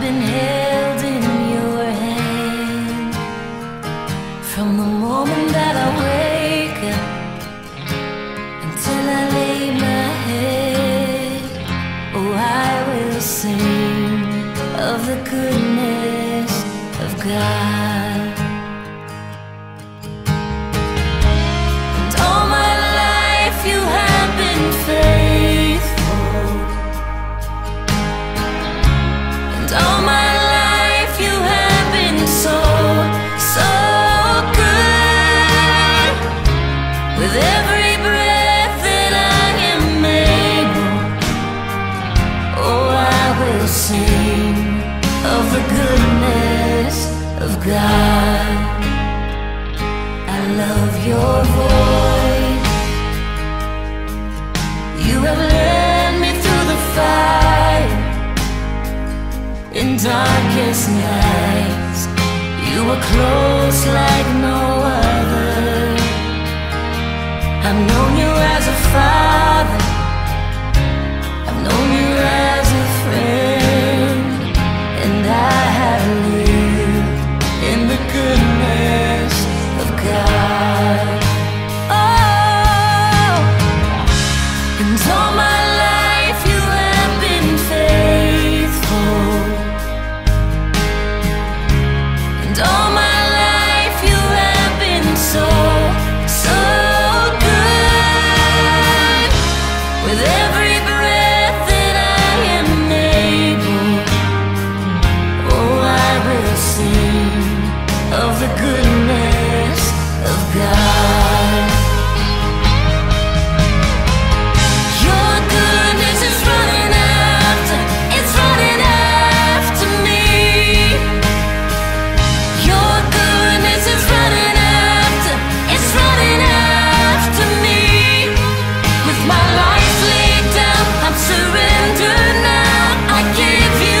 I've been held in your hand from the moment that I wake up until I lay my head. Oh, I will sing of the goodness of God. And all my life you have been faithful. And all my of God, I love your voice. You have led me through the fire, in darkest nights. You were close like no other. I've known you as a father, I've known you as a friend, and I have lived goodness of God. Oh, and all my life you have been faithful. And all my life you have been so, so good. With every breath that I am able, oh, I will sing of the goodness of God. Your goodness is running after me. Your goodness is running after me. With my life laid down, I'm surrendered now. I give you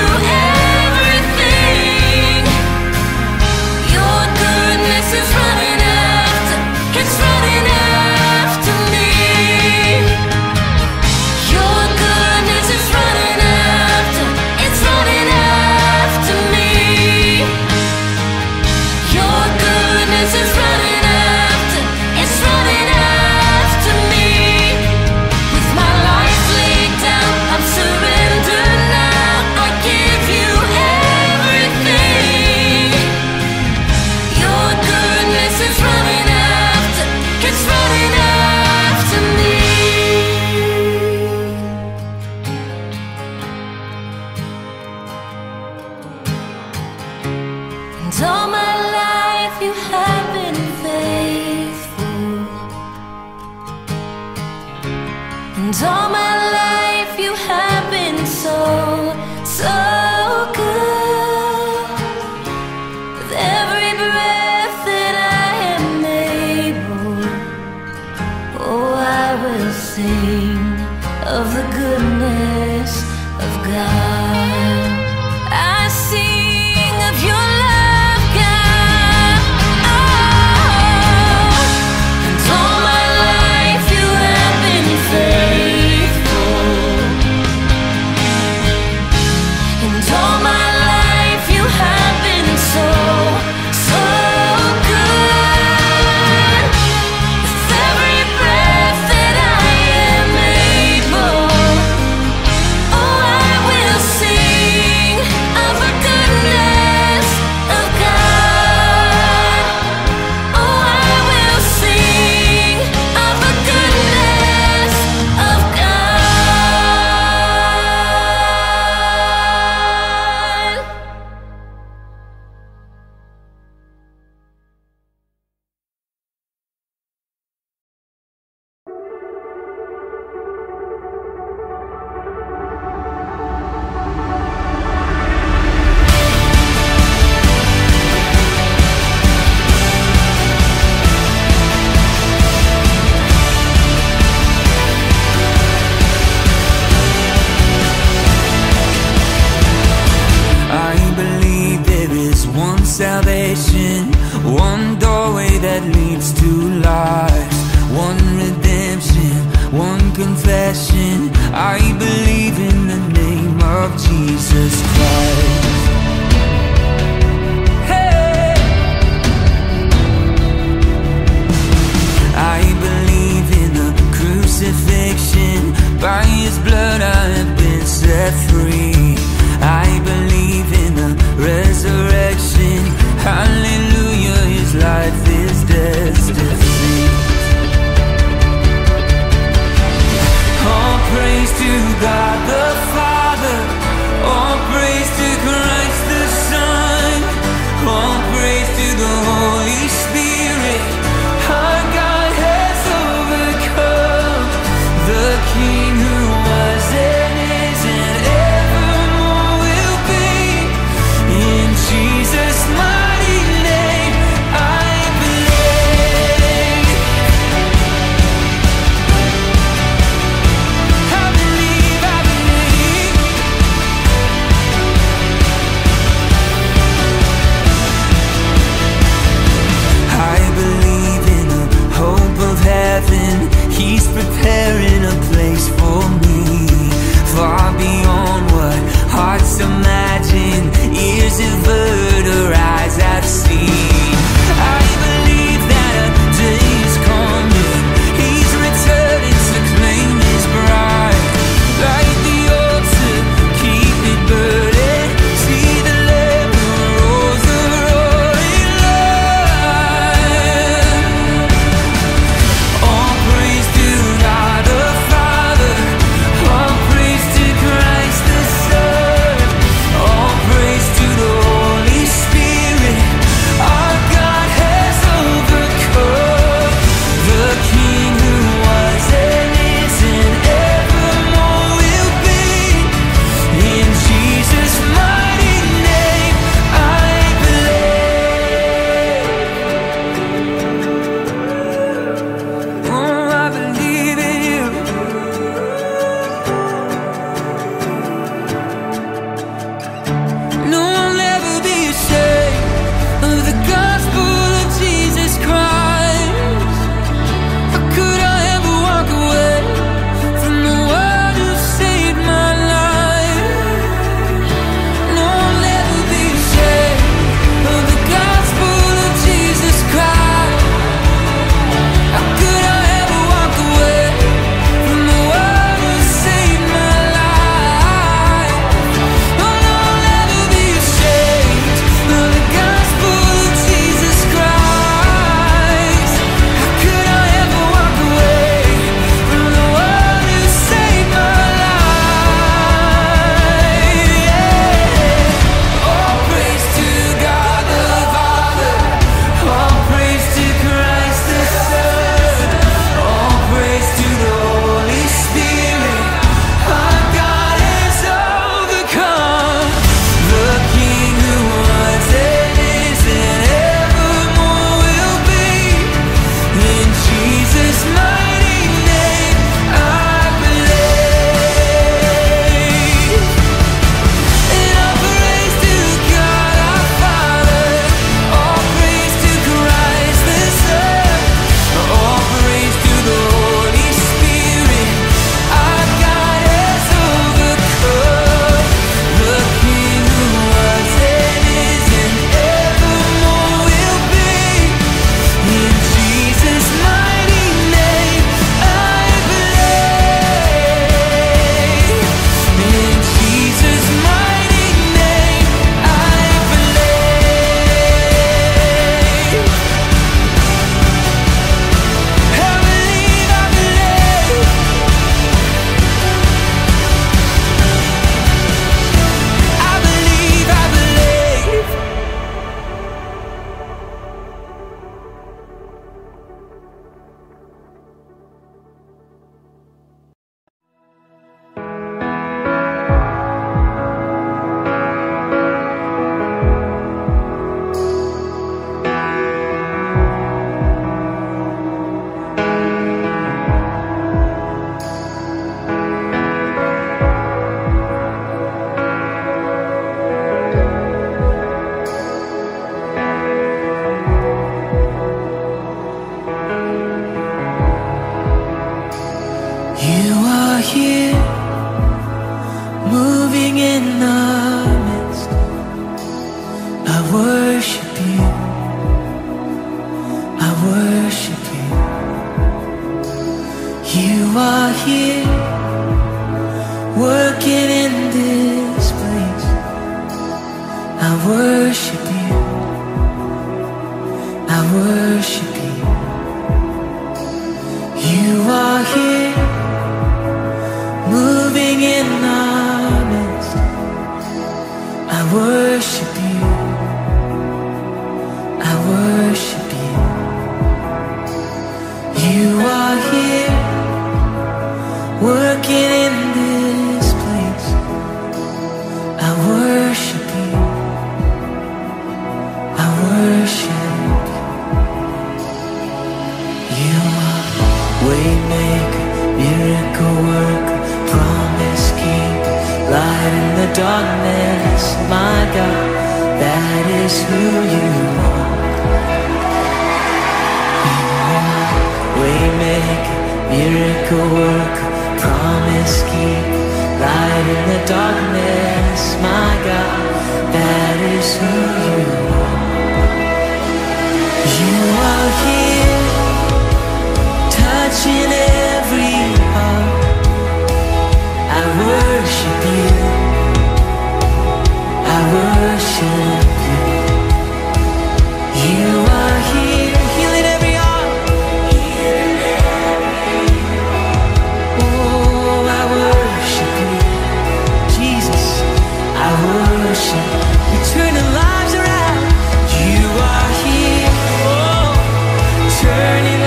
I believe in the name of Jesus Christ. worship you. You are here, moving in our midst. I worship you. I worship you. You are here, working in this place. I worship you. I worship you. Waymaker, miracle worker, promise keeper, light in the darkness, my God, that is who you are. You are waymaker, miracle worker, promise keeper, light in the darkness, my God, that is who you are. You are here, touching every heart. I worship you. I worship you. You are here, healing every heart. Oh, I worship you, Jesus. I worship you, turning lives around. You are here, oh, turning lives around.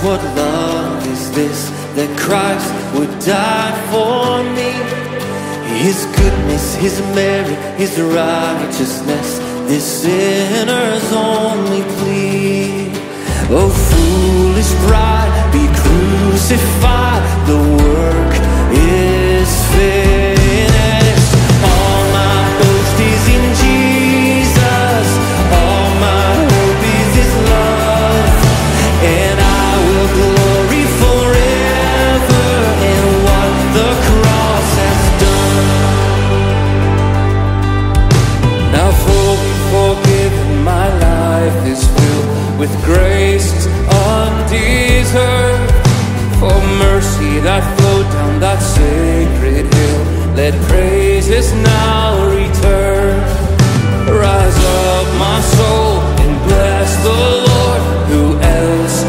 What love is this, that Christ would die for me? His goodness, His merit, His righteousness, this sinner's only plea. Oh foolish bride, be crucified, the work is finished. All my boast is in Jesus, all my hope is His love, and glory forever in what the cross has done. Now fully forgiven, my life is filled with grace undeserved. For mercy that flowed down that sacred hill, let praises now return. Rise up, my soul, and bless the Lord. Who else?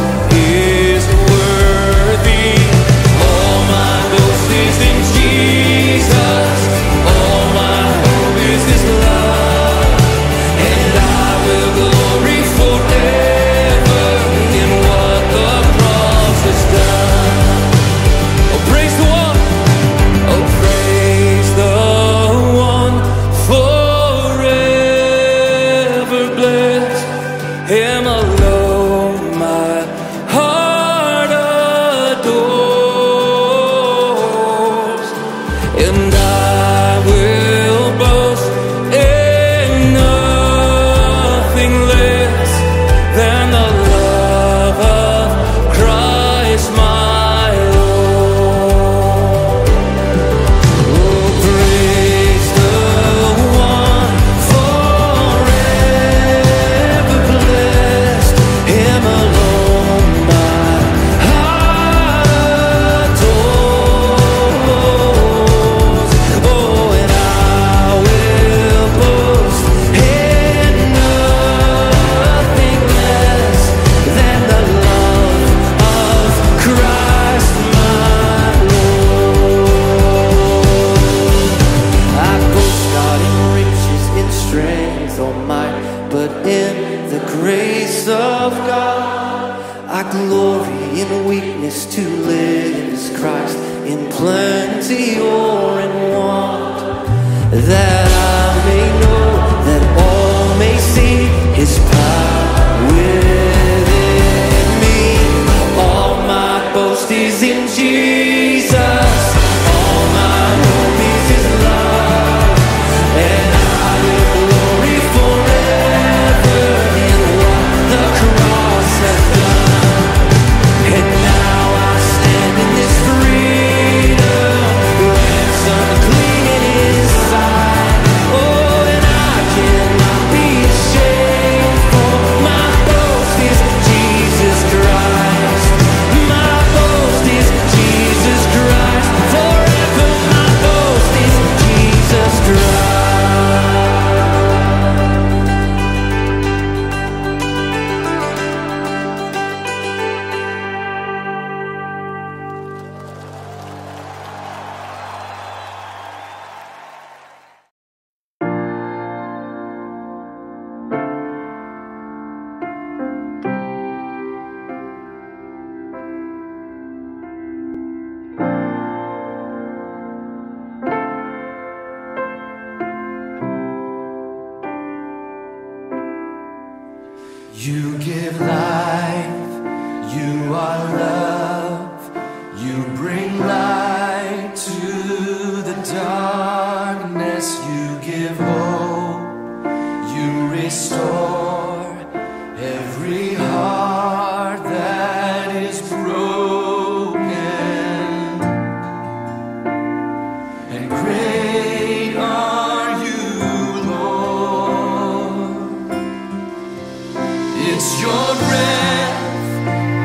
Him alone. that I may know, that all may see His power within me. All my boast is in Jesus. All my hope is His love, and I will glory forever in what the cross has done. And now I stand in this freedom, ransomed clean inside. Oh, and I cannot be ashamed, for my boast is Jesus Christ. My boast is Jesus Christ. Forever my boast is Jesus Christ. You give life, you are love, you bring light to the darkness, you give hope, you restore every heart that is broken, and great are you, Lord. It's your breath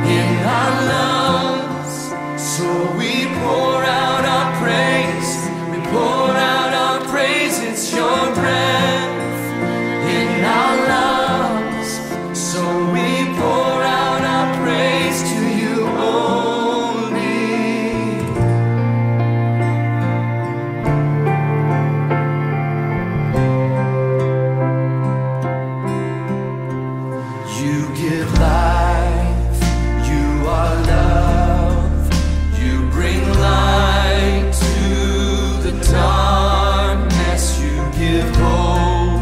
in our lungs, so we pour out our praise, we pour out our praise. It's your breath in our lungs, so we pour out our praise to you only. You give life, you are love, you bring light to the darkness, you give hope,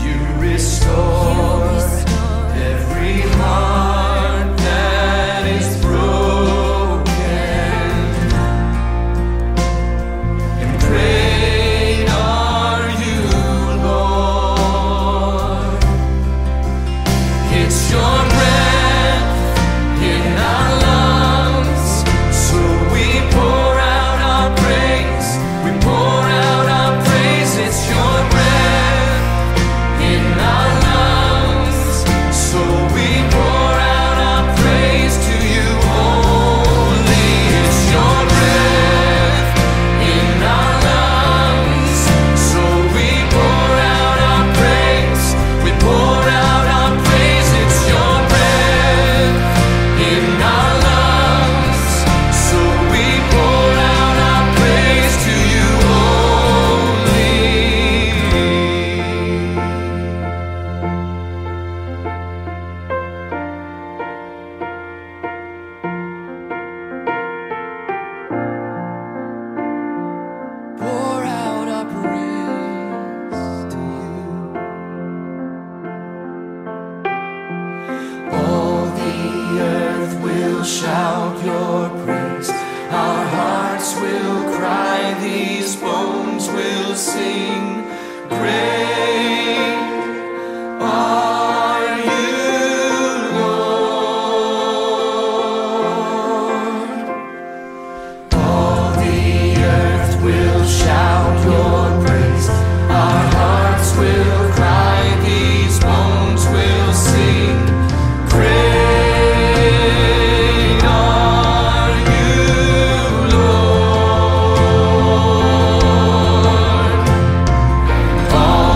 you restore every heart that is broken, and great are you, Lord. It's your breath in our lungs, so we pour out our praise, we pour out our praise. It's your breath in our lungs, so we pour out our praise to you only. It's your breath in our lungs, so we pour out our praise, we pour out our praise. It's your breath in our lungs, so we pour out our praise to you only. Pour out our praise to you. All the earth will shout your praise. Our hearts will cry, these bones will sing. Great are you, Lord. All the earth will shout your praise. Our hearts will cry, these bones will sing. Great are you, Lord. All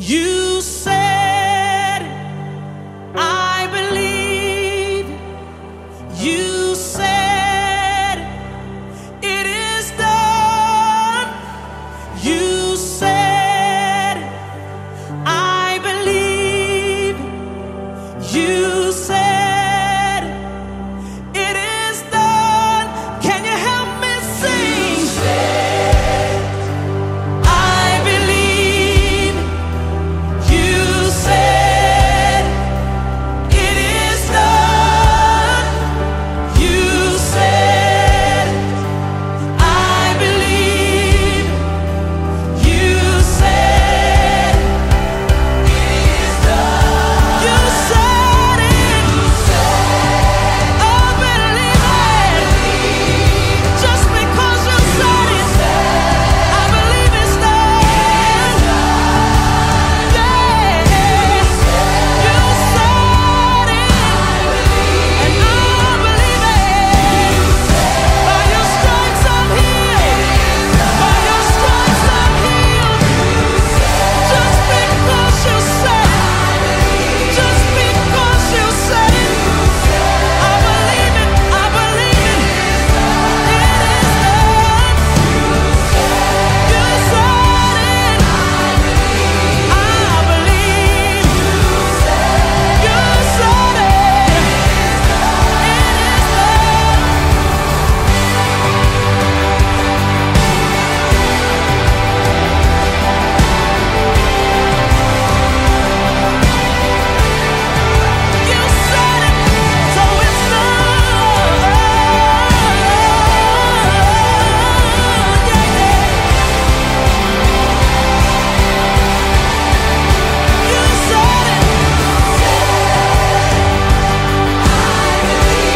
You said it, I believe it. You said it, it is done. You said it, I believe it. You said it, it is done. Can you help me sing? You said it, I believe it. You said it, it is done. You said it, I believe it. You said it, it is done. You said it. You said it, I believe it. Just because you said it, I believe it's done. Yeah. You said it, and I believe it. By your stripes I'm healed. By your stripes I'm healed. Just because you said it. Just because you said it. I believe it. I believe it. It is done. You said it. I believe. You said it. It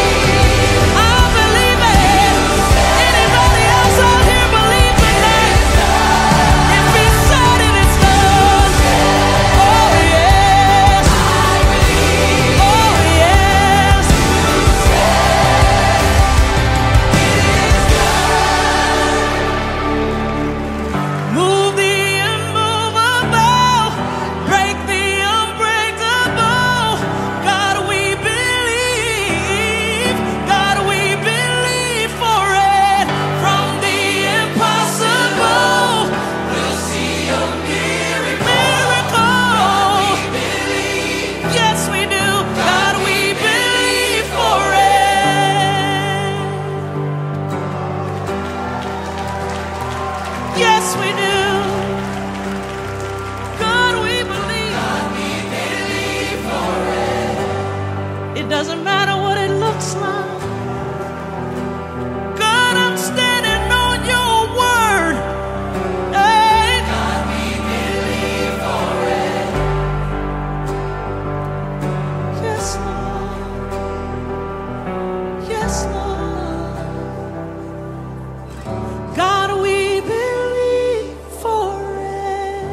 is done. You said it, so it's done. You said it. I believe it. Anybody else out here believe in that? If he said it, it's done. Oh yes. Oh yes. Move the immovable, break the unbreakable. God, we believe. God, we believe for it. From the impossible, we'll see a miracle. Yes, we do. God, we believe for it. Yes, we do. God, we believe. It doesn't matter what it looks like. God, I'm standing on your word. Hey. Yes, Lord. Yes, Lord. God, we believe for it. In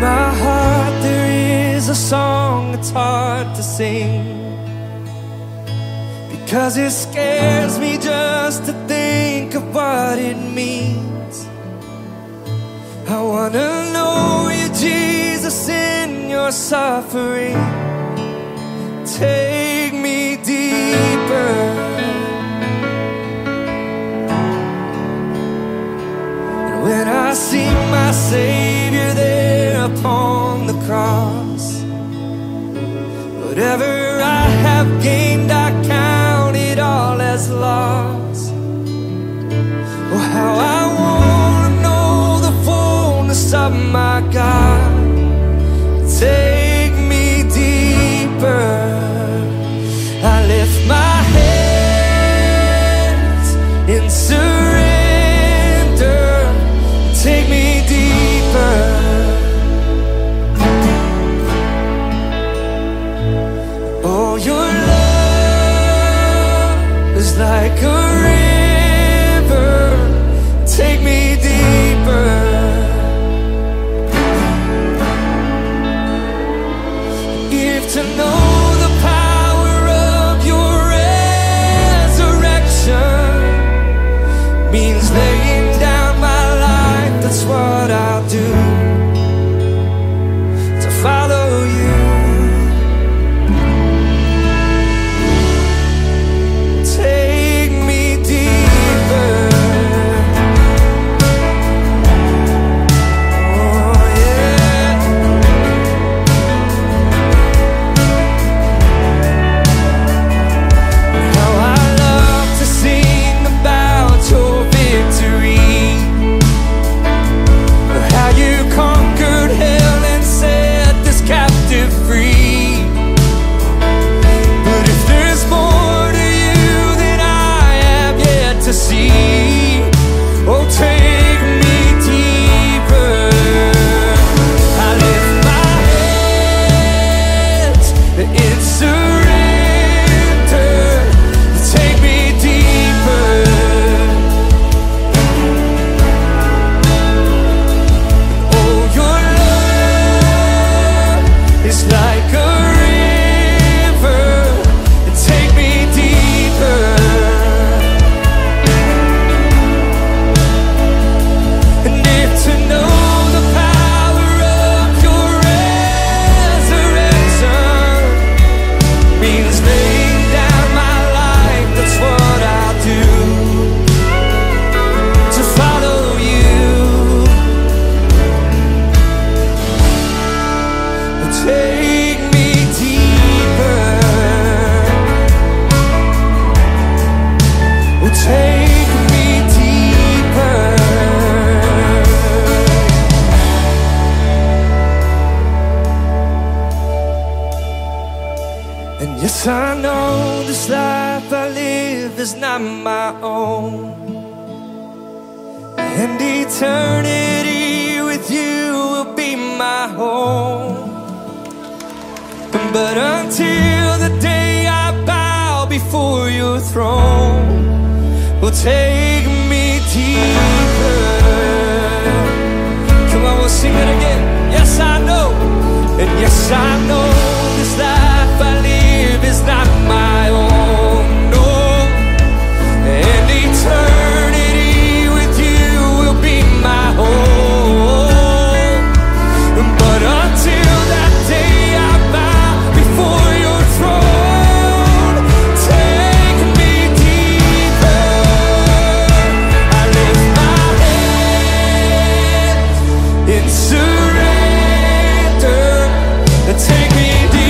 my heart there is a song it's hard to sing, because it scares me just to think of what it means. I wanna know you, Jesus, in your suffering. Take me deeper. When I see my Savior there upon the cross, whatever I have gained, I count it all as loss. Oh, how I want to know the fullness of my God. Take me deeper. I lift my hands in surrender. Take me deeper. Oh, you're Yes, I know this life I live is not my own, and eternity with you will be my home. But until the day I bow before your throne, will take me deeper. Come on, we'll sing it again. Yes, I know, and yes, I know this life I live is not my own, no, and eternity with you will be my home. But until that day I bow before your throne, take me deeper. I lift my hands in surrender, and take me deeper.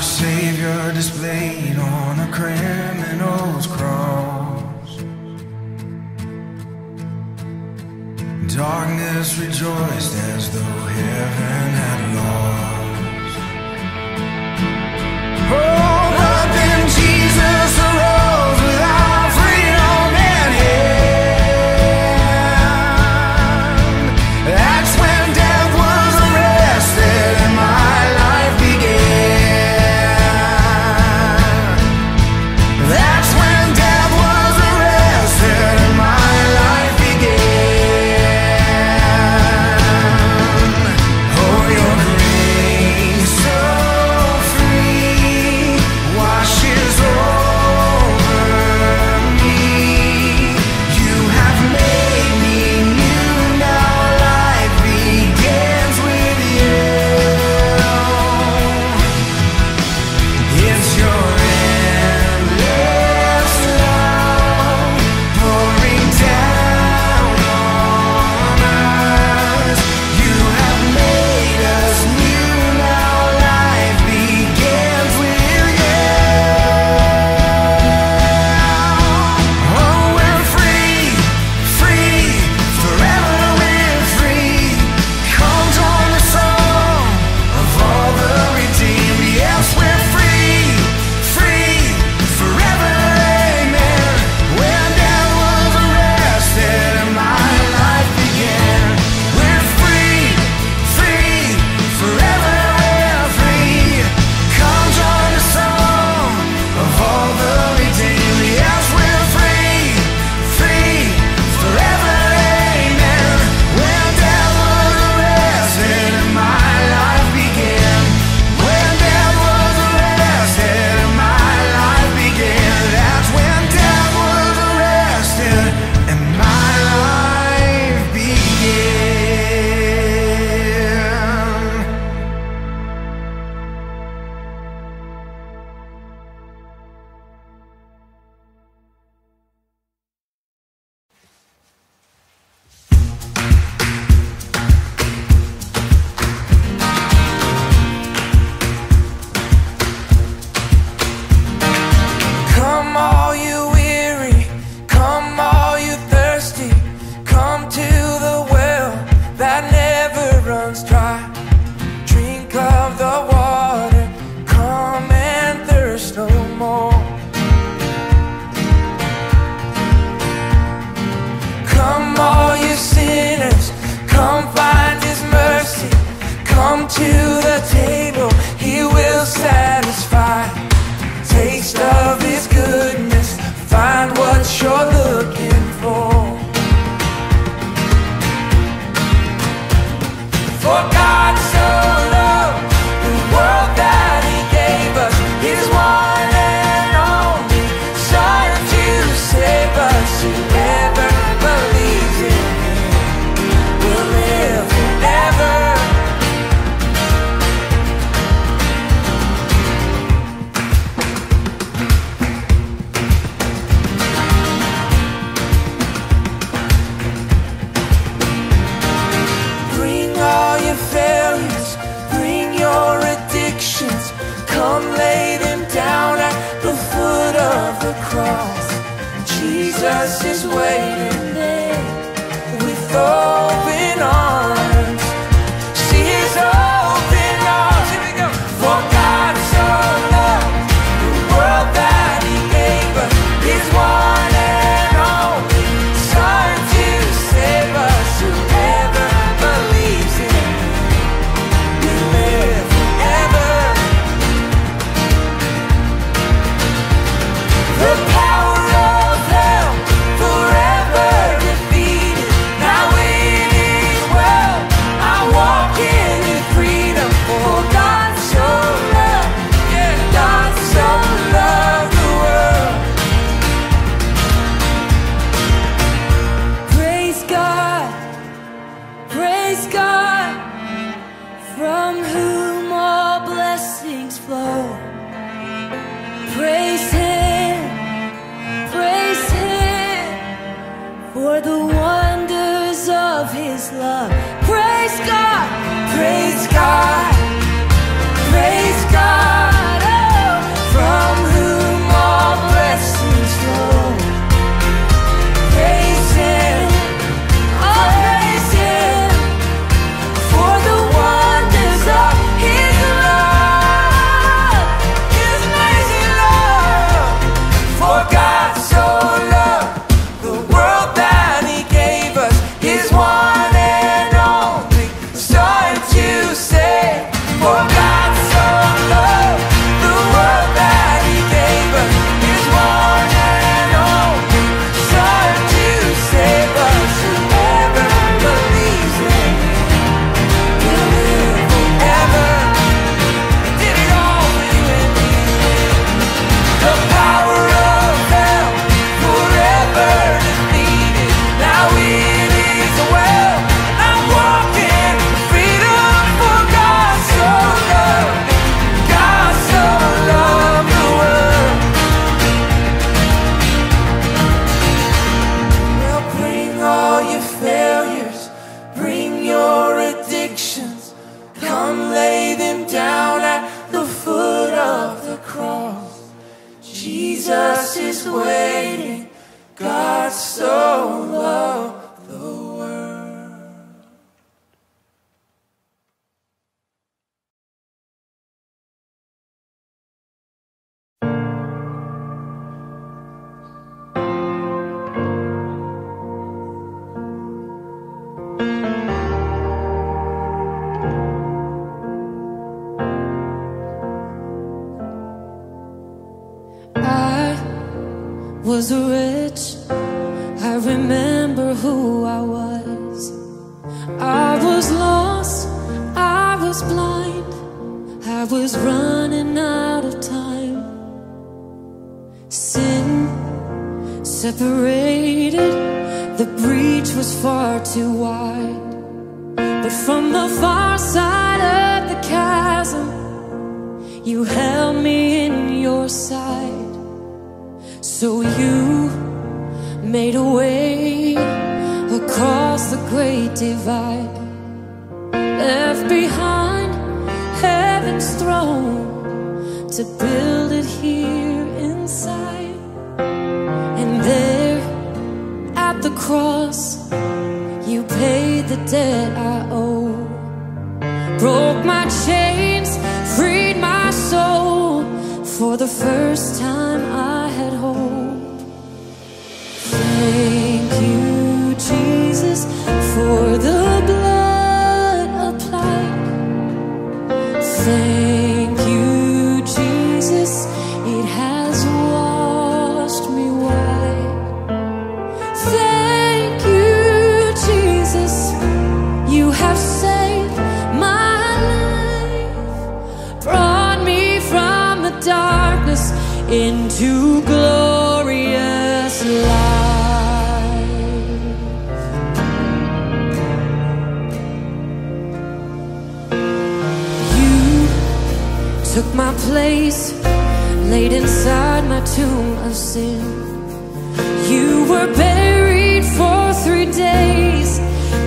Our Savior displayed on a criminal's cross. Darkness rejoiced as though heaven had lost. Oh, down at the foot of the cross. Jesus is waiting. God so loved the world. I was rich, I remember who I was. I was lost, I was blind, I was running out of time. Sin separated, the breach was far too wide. But from the far side of the chasm, you held me in your sight. So you made a way across the great divide, left behind heaven's throne to build it here inside. And there at the cross, you paid the debt I owe, broke my chains, freed my soul. For the first time I had hope. Thank you, Jesus, for the blood applied. Thank you, Jesus, it has washed me white. Thank you, Jesus, you have saved my life, brought me from the dark into glorious life. You took my place, laid inside my tomb of sin. You were buried for 3 days,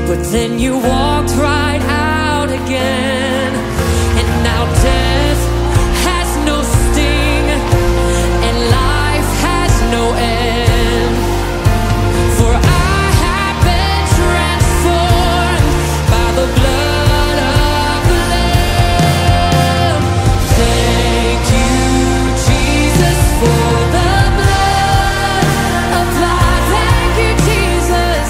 but then you walked right out again. And now death has no sting, life has no end, for I have been transformed by the blood of the Lamb. Thank you, Jesus, for the blood applied. Thank you, Jesus.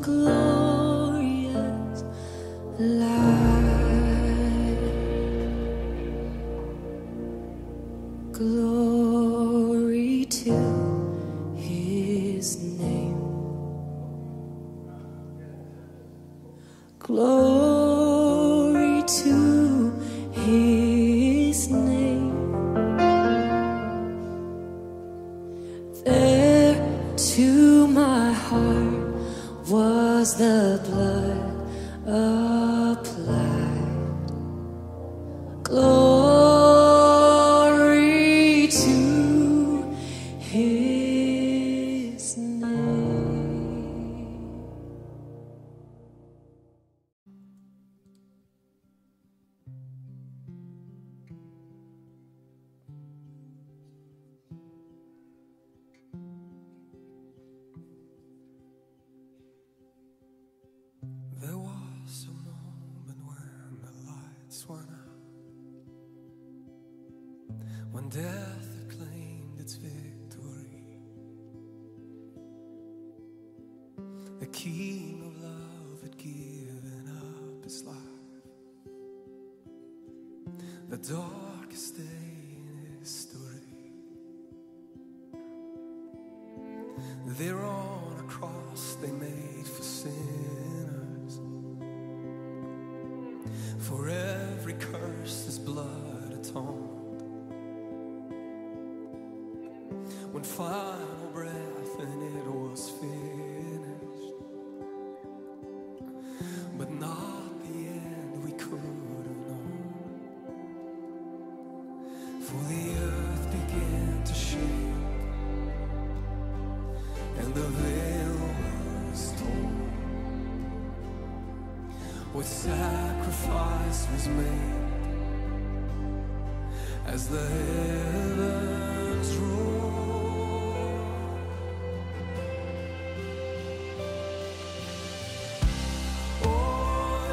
Glorious life. Glory to His name. There to my heart was the blood applied. Glory to His name. There was a moment when the lights went out, when death had claimed its victory. The King of Love had given up His life, the darkest day in history. There on a cross they made for sinners, for every curse His blood atoned. One final breath and it was finished, but not the end we could have known. For the earth began to shake, and the veil was torn. What sacrifice was made as the heavens roar? Oh,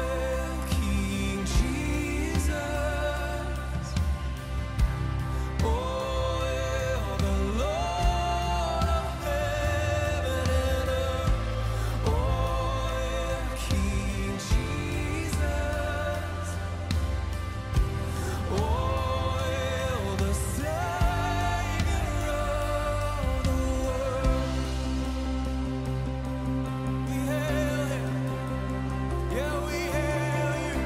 King Jesus, oh, the Lord of heaven and earth. Oh, King Jesus, oh, the Savior of the world. We hail Him, yeah, we hail You,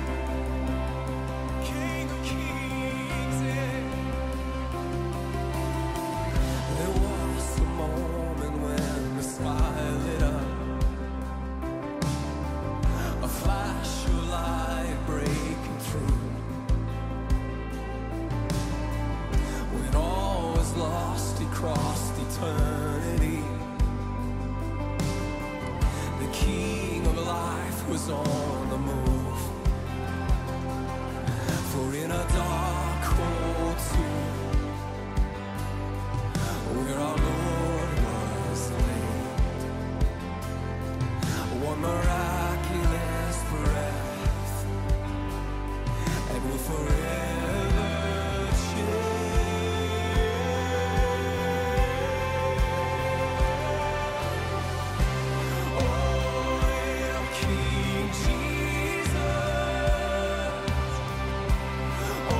King of Kings, yeah. There was a moment when the sky lit up, a flash of light breaking through, when all was lost. He crossed eternity. The King of Life was on the move, for in a dark, cold tomb where our Lord was laid, one miraculous breath and will forever change. Oh, King Jesus, oh,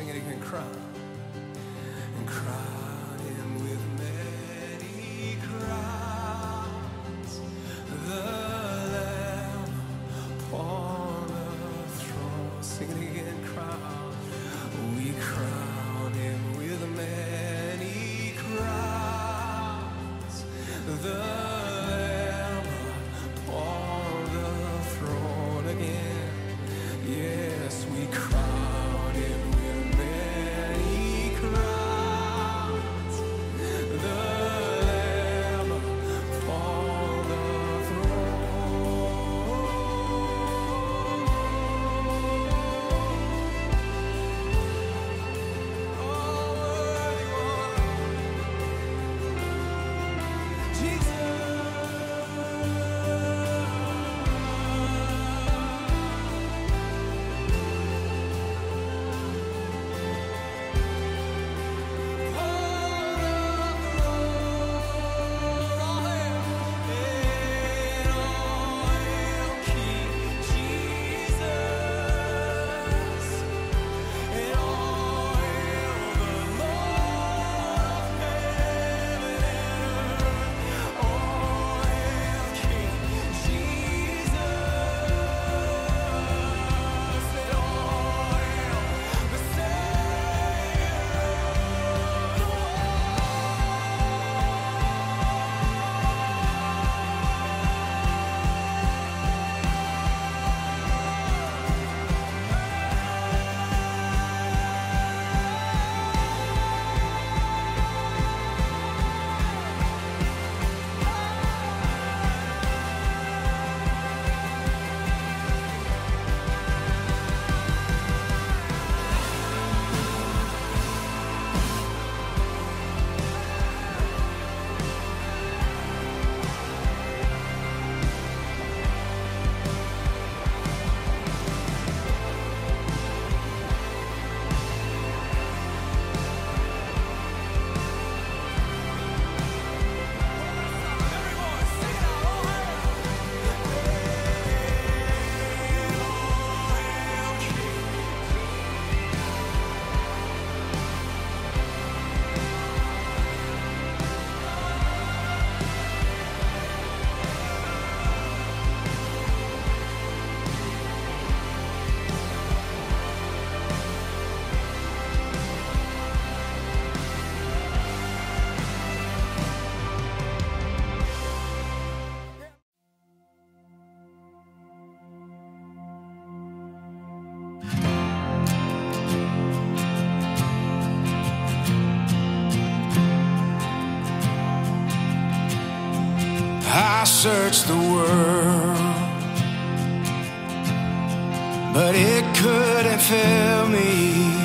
sing it again. Crown and crown him with many crowns, the Lamb upon the throne. Sing it again. Crown, we crown him with many crowns, the Lamb upon the throne again. Yes, we crown him with many crowns, the Lamb upon the throne. Oh, worthy one, Jesus. I searched the world, but it couldn't fill me.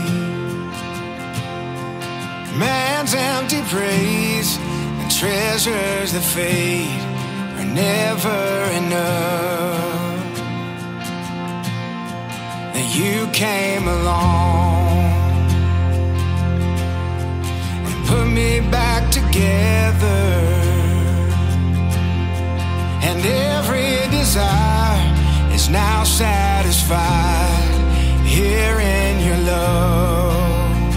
Man's empty praise and treasures that fade are never enough. That you came along and put me back together. And every desire is now satisfied here in your love.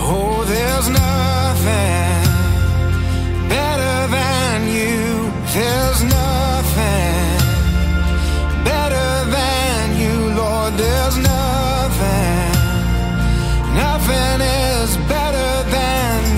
Oh, there's nothing better than you. There's nothing better than you, Lord. There's nothing, nothing is better than you.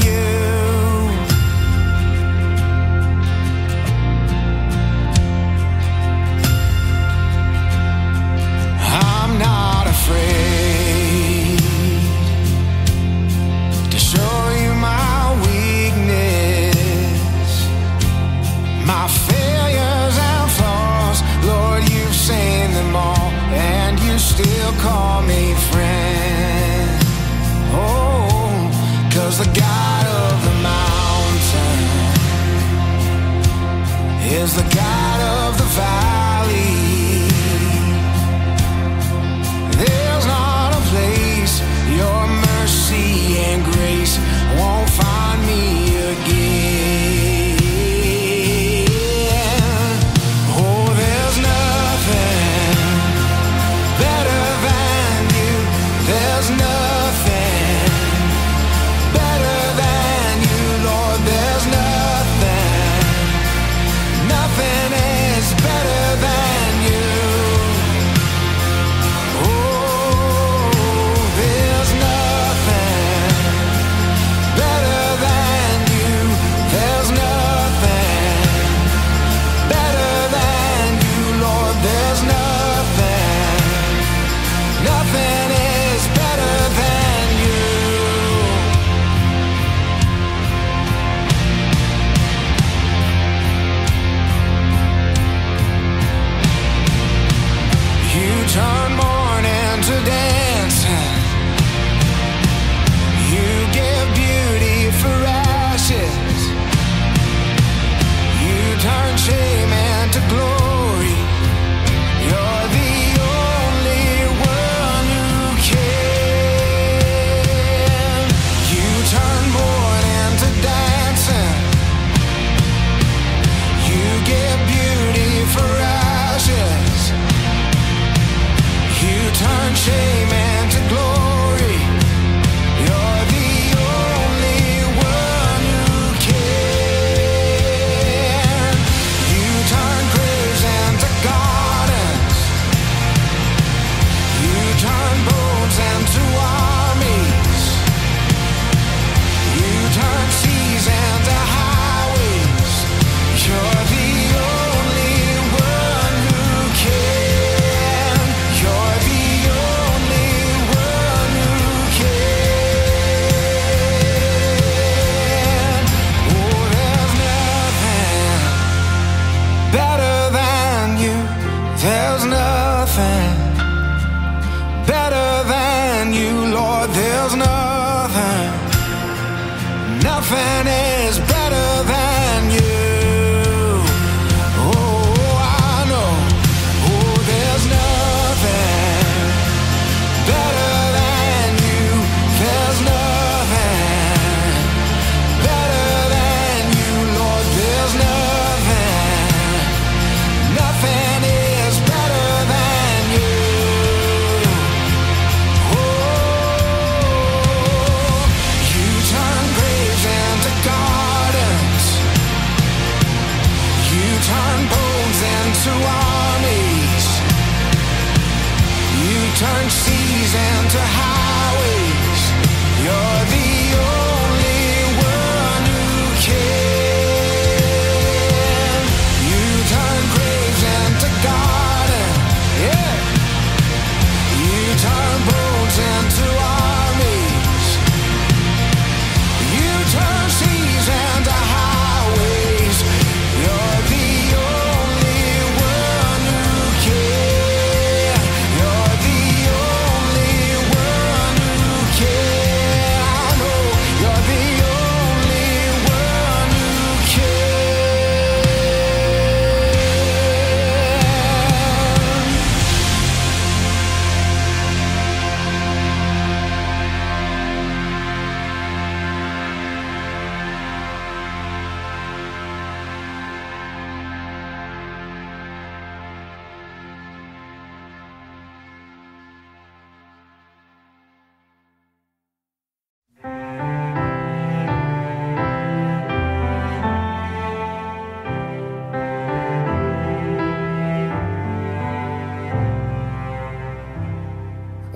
nothing better than you, Lord. There's nothing, nothing is better than you. Oh, I know. Oh, there's nothing better than you. There's nothing better than you, Lord. There's nothing, nothing. To armies, you turn seas into highways. You're the only one who can. You turn graves into gardens, yeah. You turn bones into armies. You turn seas into highways. You're the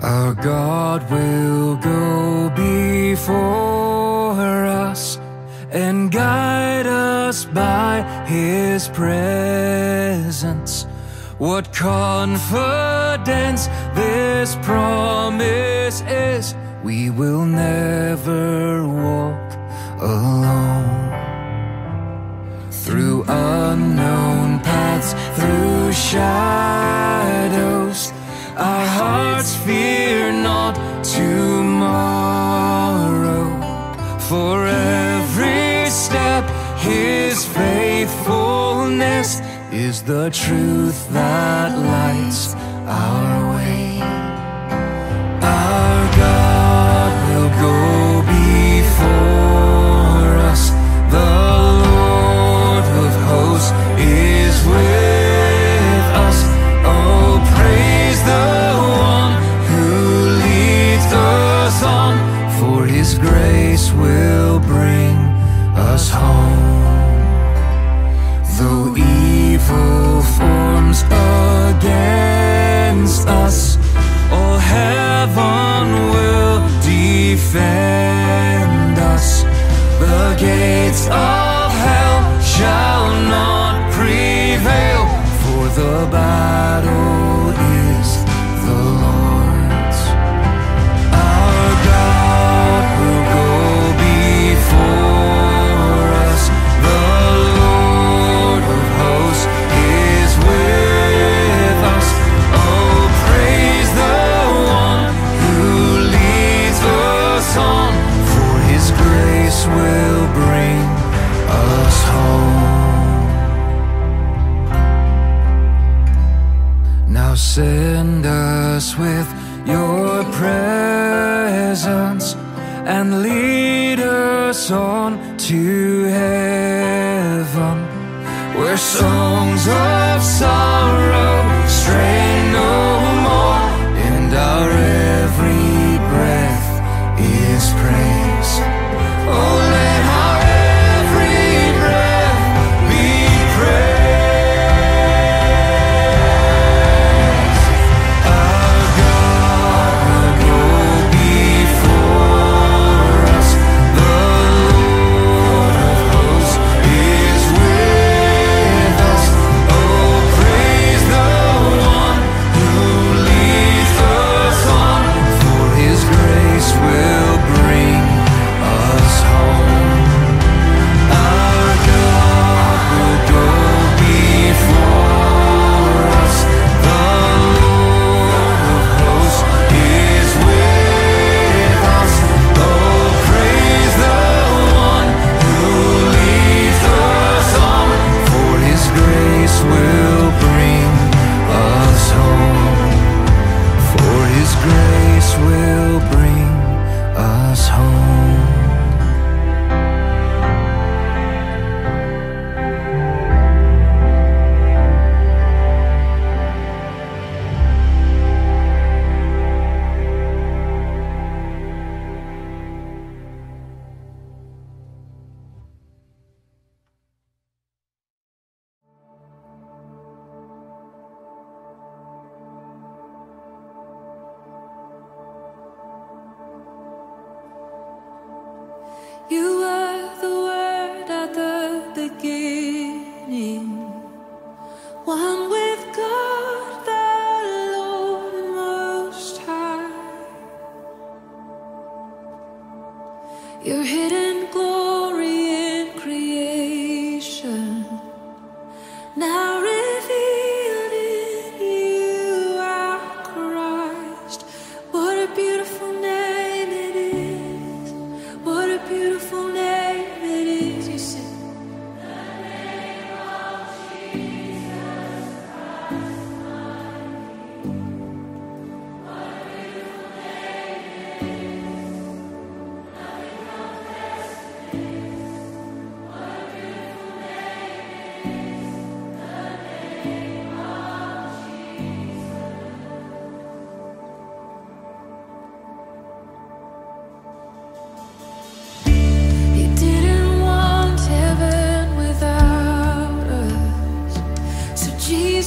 our God will go before us and guide us by His presence. What confidence this promise is, we will never walk alone. Through unknown paths, through shadows, our hearts fear not tomorrow, for every step His faithfulness is the truth that lights our way. Our God will go before us, the Lord of hosts is with us. Oh, praise the One who leads us on, for His grace will bring us home. Though evil forms against us, all heaven will defend us. The gates of hell shall not prevail, for the battle will bring us home. Now send us with your presence and lead us on to heaven, where songs of sorrow stray no more, and our every breath is praise. Oh, let our every breath be praise. Our God will go before us, the Lord of hosts is with us. Oh, praise.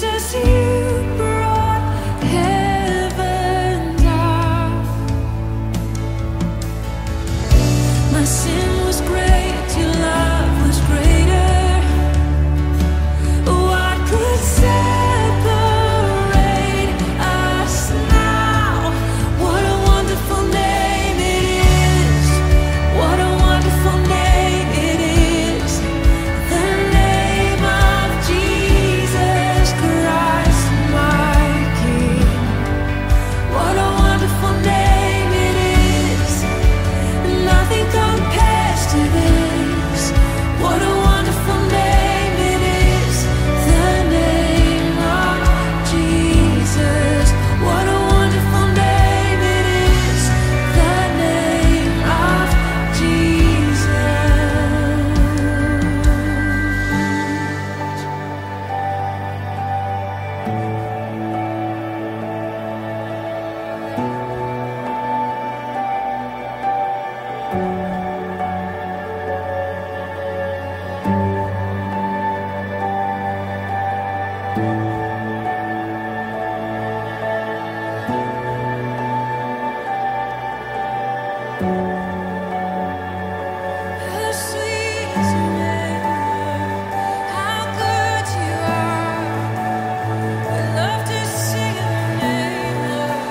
Jesus, you brought heaven down. My sin was great, your love was greater. What could separate us now? What a wonderful name it is. What a wonderful name it is. The name of Jesus Christ, my King. What a wonderful name it is. Nothing compares to this. What a wonderful name it is. The name of Jesus. What a wonderful name it is. The name of Jesus. How sweet is your name, how good you are. We love to sing of your name, Lord.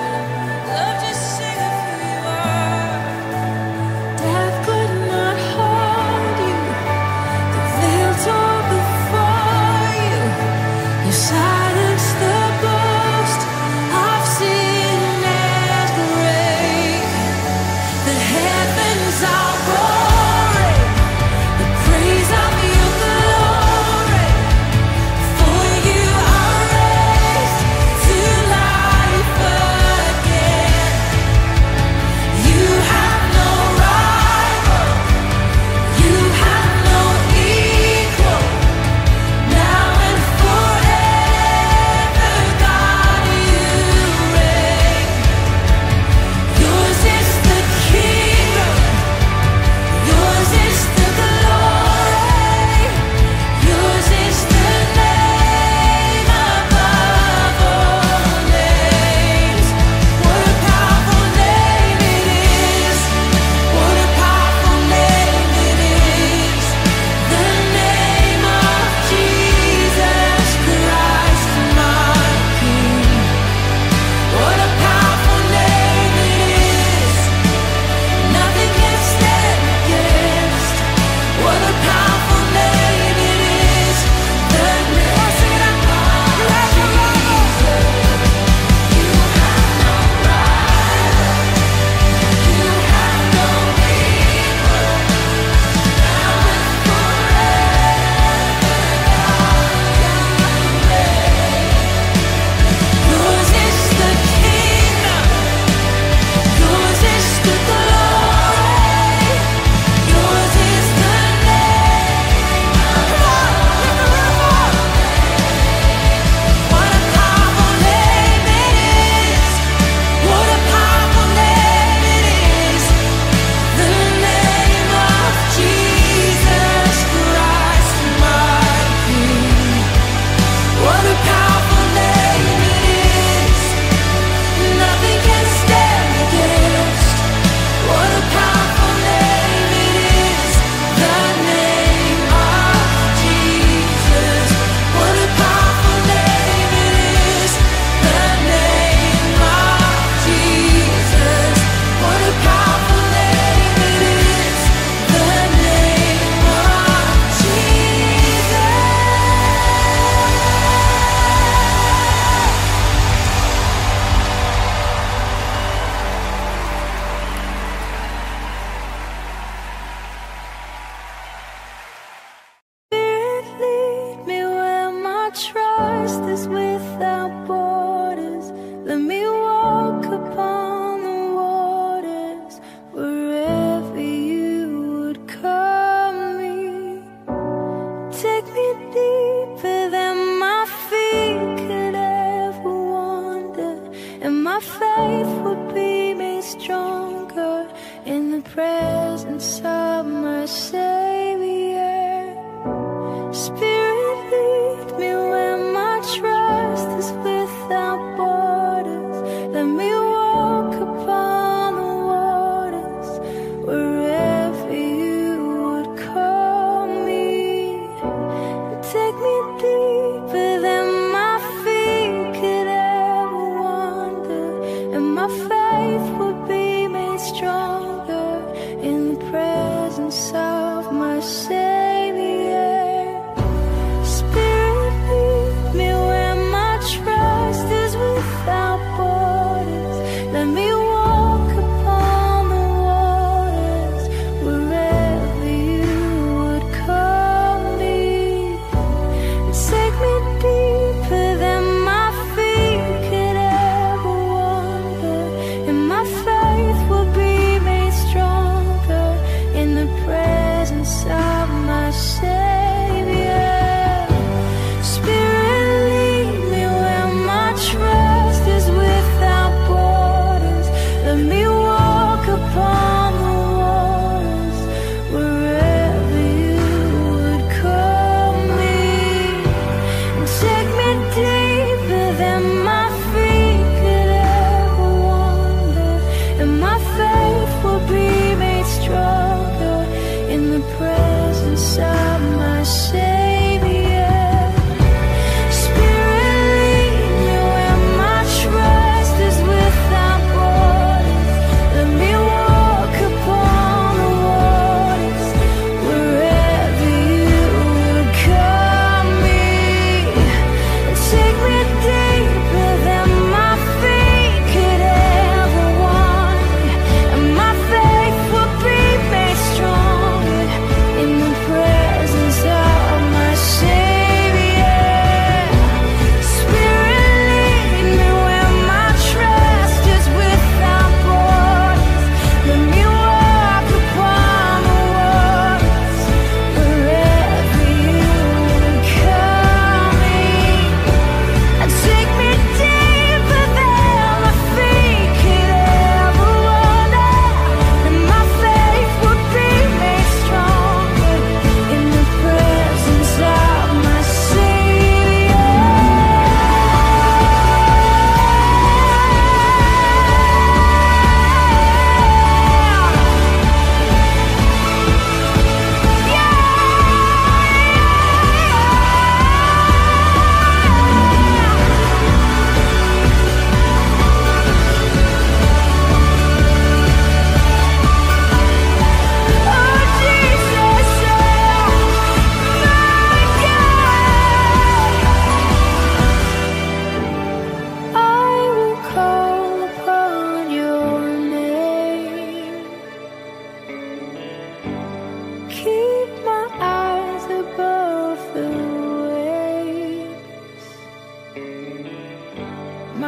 Love to sing of who you are. Death could not hold you, the veil tore before you. You silenced the boast of sin and grave. The heavens are roaring, the praise of your glory. For you are raised to life again. You have no rival, you have no equal. Now and forever, God, you reign. Yours is the kingdom. Yours is the glory. Yours is the name above all names. What a powerful name it is. What a powerful name it is. The name of Jesus Christ, my King. What a powerful name it is. Nothing can stand against. What a powerful name it is. The name of Jesus. You have no rival. You have no equal. Now and forever, God, you reign. Yours is the kingdom. Yours is the glory. Yours is the name above all names. What a powerful name it is. What a powerful name it is. The name of Jesus Christ, my King. What a powerful name it is. Nothing can stand against. What a powerful name it is. The name of Jesus. What a powerful name it is. The name of Jesus. What a powerful name it is. The name of Jesus. Spirit, lead me where my trust is without borders. Let me walk upon the waters wherever you would call me. Take me deeper than my feet could ever wander, and my faith would be made stronger in the presence of my Savior. Spirit, lead me where my trust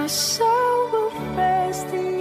My soul will face the